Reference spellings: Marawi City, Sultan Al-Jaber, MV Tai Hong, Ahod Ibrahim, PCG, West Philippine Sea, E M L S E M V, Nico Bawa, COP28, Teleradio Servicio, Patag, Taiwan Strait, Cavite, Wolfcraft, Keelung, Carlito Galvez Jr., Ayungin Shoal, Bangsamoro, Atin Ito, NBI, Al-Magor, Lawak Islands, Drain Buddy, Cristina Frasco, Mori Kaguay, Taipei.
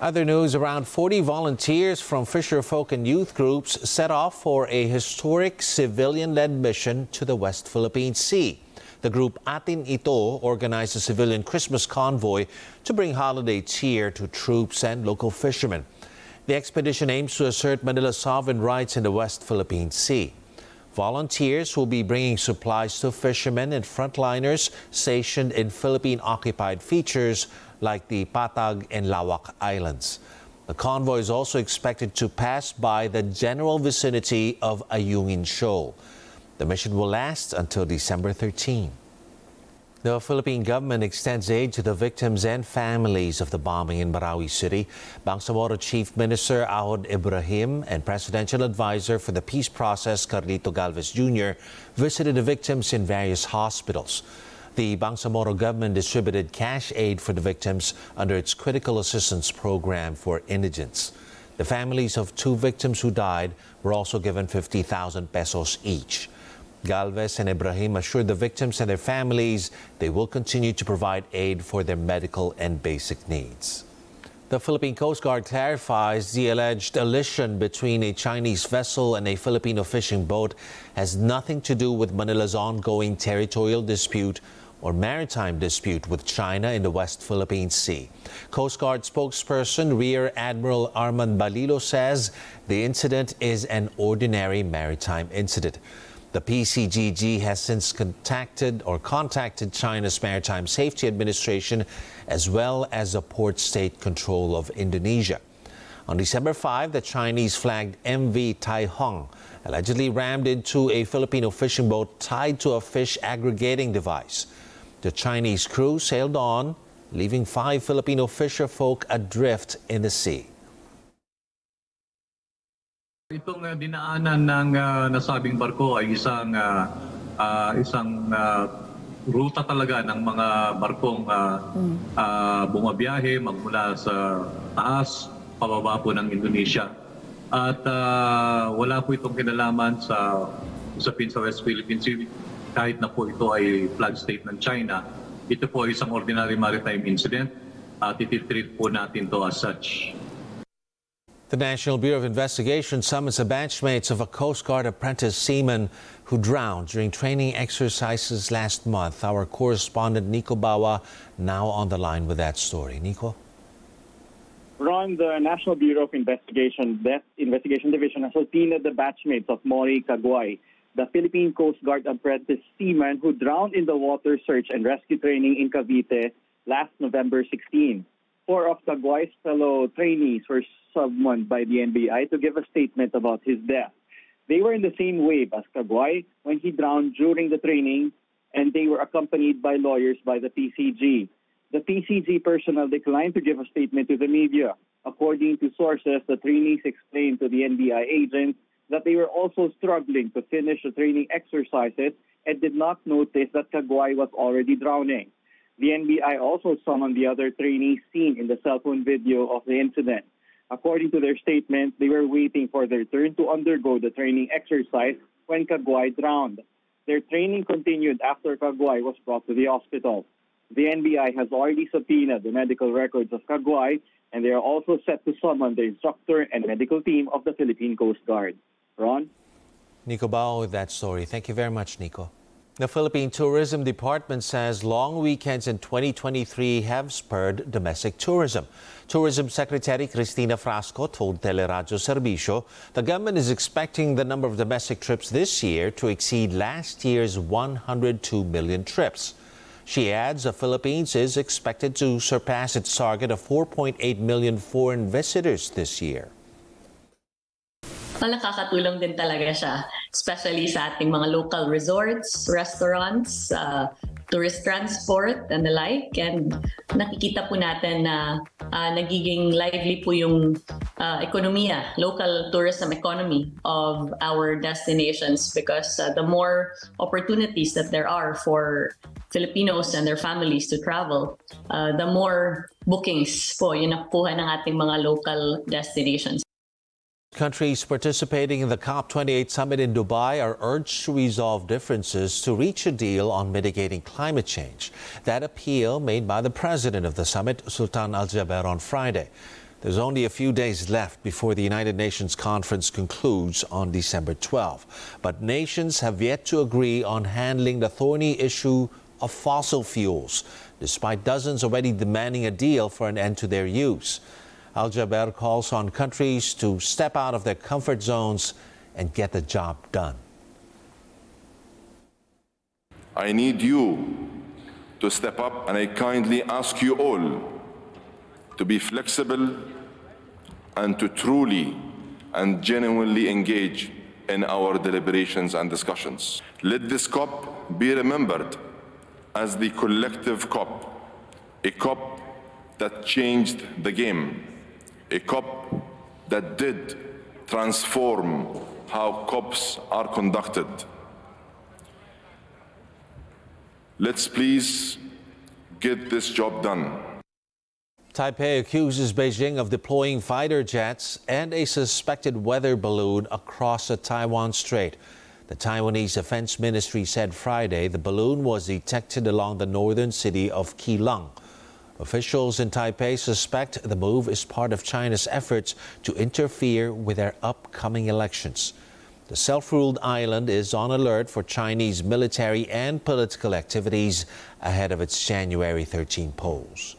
Other news, around 40 volunteers from fisherfolk and youth groups set off for a historic civilian-led mission to the West Philippine Sea. The group Atin Ito organized a civilian Christmas convoy to bring holiday cheer to troops and local fishermen. The expedition aims to assert Manila's sovereign rights in the West Philippine Sea. Volunteers will be bringing supplies to fishermen and frontliners stationed in Philippine-occupied features like the Patag and Lawak Islands. The convoy is also expected to pass by the general vicinity of Ayungin Shoal. The mission will last until December 13. The Philippine government extends aid to the victims and families of the bombing in Marawi City. Bangsamoro Chief Minister Ahod Ibrahim and Presidential Advisor for the Peace Process Carlito Galvez Jr. visited the victims in various hospitals. The Bangsamoro government distributed cash aid for the victims under its Critical Assistance Program for Indigents. The families of two victims who died were also given 50,000 pesos each. Galvez and Ibrahim assured the victims and their families they will continue to provide aid for their medical and basic needs. The Philippine Coast Guard clarifies the alleged collision between a Chinese vessel and a Filipino fishing boat has nothing to do with Manila's ongoing territorial dispute or maritime dispute with China in the West Philippine Sea. Coast Guard spokesperson Rear Admiral Armand Balilo says the incident is an ordinary maritime incident. The PCG has since contacted China's Maritime Safety Administration as well as the port state control of Indonesia. On December 5, the Chinese-flagged MV Tai Hong allegedly rammed into a Filipino fishing boat tied to a fish aggregating device. The Chinese crew sailed on, leaving 5 Filipino fisherfolk adrift in the sea. Itong dinaanan ng nasabing barko ay isang ruta talaga ng mga barkong bumabiyahe magmula sa taas pababa po ng Indonesia. At wala po itong kinalaman sa usapin sa West Philippine Sea kahit na po ito ay flag state ng China. Ito po ay isang ordinary maritime incident at ititreat po natin to as such. The National Bureau of Investigation summons the batchmates of a Coast Guard apprentice seaman who drowned during training exercises last month. Our correspondent Nico Bawa now on the line with that story. Nico? Ron, the National Bureau of Investigation Death Investigation Division has subpoenaed the batchmates of Mori Kaguay, the Philippine Coast Guard apprentice seaman who drowned in the water search and rescue training in Cavite last November 16. 4 of Kaguay's fellow trainees were summoned by the NBI to give a statement about his death. They were in the same wave as Kaguay when he drowned during the training, and they were accompanied by lawyers by the PCG. The PCG personnel declined to give a statement to the media. According to sources, the trainees explained to the NBI agents that they were also struggling to finish the training exercises and did not notice that Kaguay was already drowning. The NBI also summoned the other trainees seen in the cell phone video of the incident. According to their statement, they were waiting for their turn to undergo the training exercise when Kaguay drowned. Their training continued after Kaguay was brought to the hospital. The NBI has already subpoenaed the medical records of Kaguay, and they are also set to summon the instructor and medical team of the Philippine Coast Guard. Ron? Nico Bao with that story. Thank you very much, Nico. The Philippine Tourism Department says long weekends in 2023 have spurred domestic tourism. Tourism Secretary Cristina Frasco told Teleradio Servicio the government is expecting the number of domestic trips this year to exceed last year's 102 million trips. She adds the Philippines is expected to surpass its target of 4.8 million foreign visitors this year. Nakakatulong din talaga siya, especially sa ating mga local resorts, restaurants, tourist transport, and the like. And nakikita po natin na nagiging lively po yung ekonomiya, local tourism economy of our destinations because the more opportunities that there are for Filipinos and their families to travel, the more bookings po yung nakuha ng ating mga local destinations. Countries participating in the COP28 summit in Dubai are urged to resolve differences to reach a deal on mitigating climate change. That appeal made by the president of the summit, Sultan Al-Jaber, on Friday. There's only a few days left before the United Nations conference concludes on December 12. But nations have yet to agree on handling the thorny issue of fossil fuels, despite dozens already demanding a deal for an end to their use. Al-Jaber calls on countries to step out of their comfort zones and get the job done. I need you to step up, and I kindly ask you all to be flexible and to truly and genuinely engage in our deliberations and discussions. Let this COP be remembered as the collective COP, a COP that changed the game, a COP that did transform how COPs are conducted. Let's please get this job done. Taipei accuses Beijing of deploying fighter jets and a suspected weather balloon across the Taiwan Strait. The Taiwanese Defense Ministry said Friday the balloon was detected along the northern city of Keelung. Officials in Taipei suspect the move is part of China's efforts to interfere with their upcoming elections. The self-ruled island is on alert for Chinese military and political activities ahead of its January 13 polls.